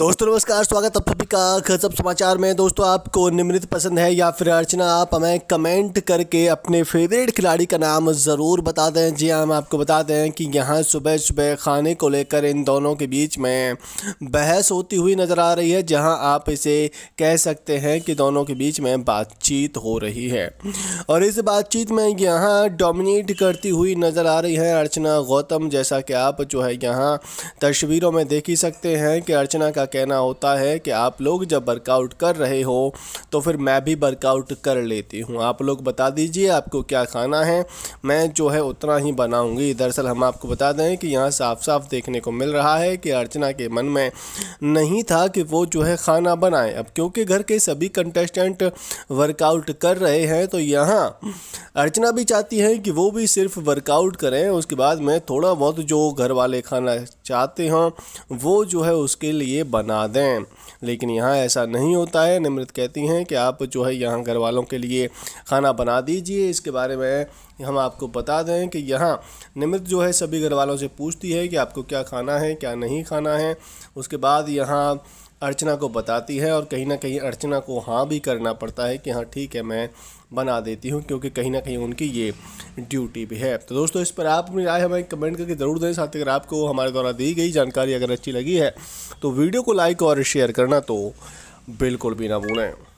दोस्तों नमस्कार, स्वागत आप सभी का गजब समाचार में। दोस्तों आपको निमृत पसंद है या फिर अर्चना, आप हमें कमेंट करके अपने फेवरेट खिलाड़ी का नाम ज़रूर बता दें। जी हाँ, हम आपको बताते हैं कि यहाँ सुबह सुबह खाने को लेकर इन दोनों के बीच में बहस होती हुई नज़र आ रही है, जहाँ आप इसे कह सकते हैं कि दोनों के बीच में बातचीत हो रही है। और इस बातचीत में यहाँ डोमिनेट करती हुई नज़र आ रही है अर्चना गौतम, जैसा कि आप जो है यहाँ तस्वीरों में देख ही सकते हैं कि अर्चना का कहना होता है कि आप लोग जब वर्कआउट कर रहे हो तो फिर मैं भी वर्कआउट कर लेती हूँ, आप लोग बता दीजिए आपको क्या खाना है, मैं जो है उतना ही बनाऊँगी। दरअसल हम आपको बता दें कि यहाँ साफ साफ देखने को मिल रहा है कि अर्चना के मन में नहीं था कि वो जो है खाना बनाए। अब क्योंकि घर के सभी कंटेस्टेंट वर्कआउट कर रहे हैं तो यहाँ अर्चना भी चाहती है कि वो भी सिर्फ वर्कआउट करें, उसके बाद में थोड़ा बहुत जो घर वाले खाना चाहते हों वो जो है उसके लिए बना दें, लेकिन यहाँ ऐसा नहीं होता है। निमृत कहती हैं कि आप जो है यहाँ घर वालों के लिए खाना बना दीजिए। इसके बारे में हम आपको बता दें कि यहाँ निमृत जो है सभी घर वालों से पूछती है कि आपको क्या खाना है क्या नहीं खाना है, उसके बाद यहाँ अर्चना को बताती है और कहीं ना कहीं अर्चना को हाँ भी करना पड़ता है कि हाँ ठीक है मैं बना देती हूँ, क्योंकि कहीं ना कहीं उनकी ये ड्यूटी भी है। तो दोस्तों इस पर आप अपनी राय हमें कमेंट करके ज़रूर दें। साथ ही अगर आपको हमारे द्वारा दी गई जानकारी अगर अच्छी लगी है तो वीडियो को लाइक और शेयर करना तो बिल्कुल भी ना भूलें।